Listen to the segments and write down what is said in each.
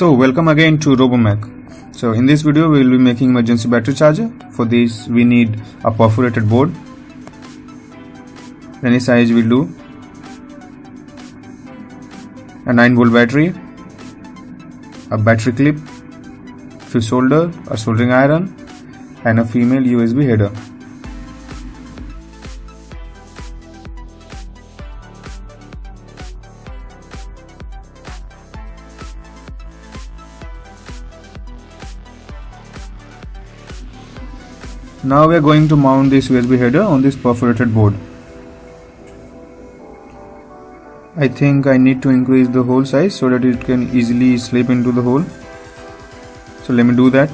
So welcome again to RoboMac. So in this video we will be making emergency battery charger. For this we need a perforated board. Any size will do. A 9-volt battery, a battery clip, few solder, a soldering iron and a female USB header. Now we are going to mount this USB header on this perforated board. I think I need to increase the hole size so that it can easily slip into the hole. So let me do that.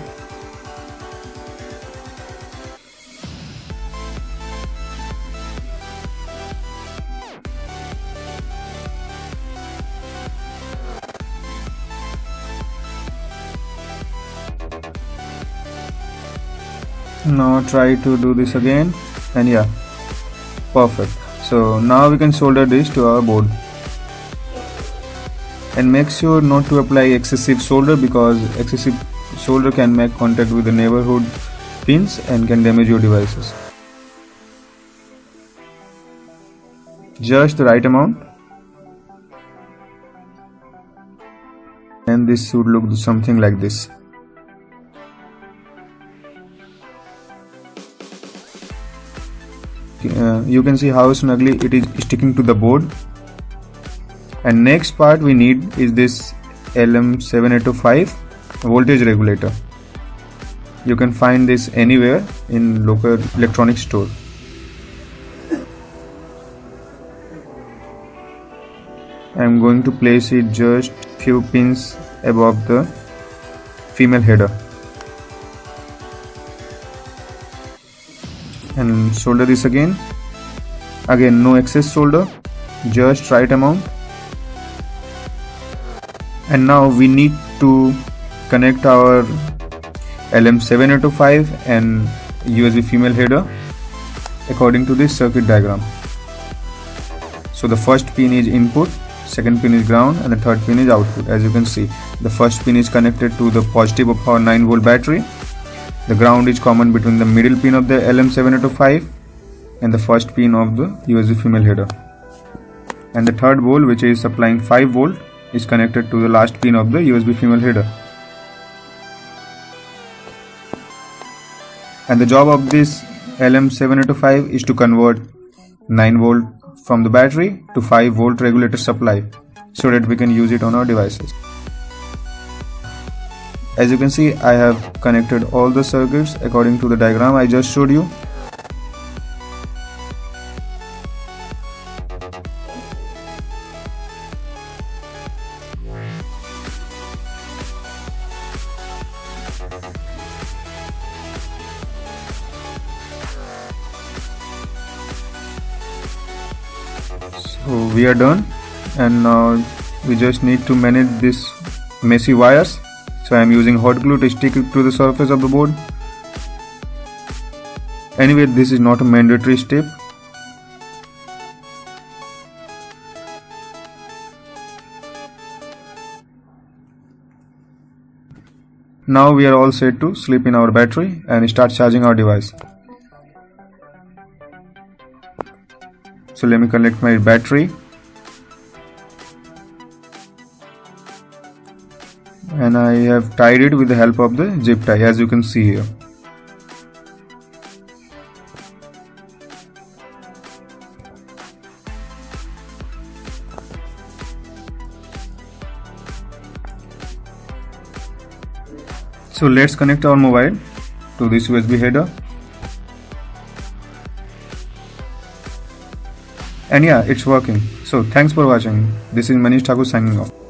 Now try to do this again, and yeah, perfect. So now we can solder this to our board, and make sure not to apply excessive solder, because excessive solder can make contact with the neighborhood pins and can damage your devices. Just the right amount, and this should look something like this. You can see how snugly it is sticking to the board. And next part we need is this LM7805 voltage regulator. You can find this anywhere in local electronics store. I am going to place it just few pins above the female header and solder this again. Again, no excess solder, just right amount. And now we need to connect our LM7805 and USB female header according to this circuit diagram. So the first pin is input, second pin is ground and the third pin is output. As you can see, the first pin is connected to the positive of our 9-volt battery. The ground is common between the middle pin of the LM7805 and the first pin of the USB female header. And the third ball, which is supplying 5V, is connected to the last pin of the USB female header. And the job of this LM7805 is to convert 9V from the battery to 5V regulator supply so that we can use it on our devices. As you can see, I have connected all the circuits according to the diagram I just showed you. So we are done, and now we just need to manage these messy wires. So I am using hot glue to stick it to the surface of the board. Anyway, this is not a mandatory step. Now we are all set to slip in our battery and start charging our device. So let me connect my battery. And I have tied it with the help of the zip tie, as you can see here. So let's connect our mobile to this USB header. And yeah, it's working. So thanks for watching. This is Manish Thakur signing off.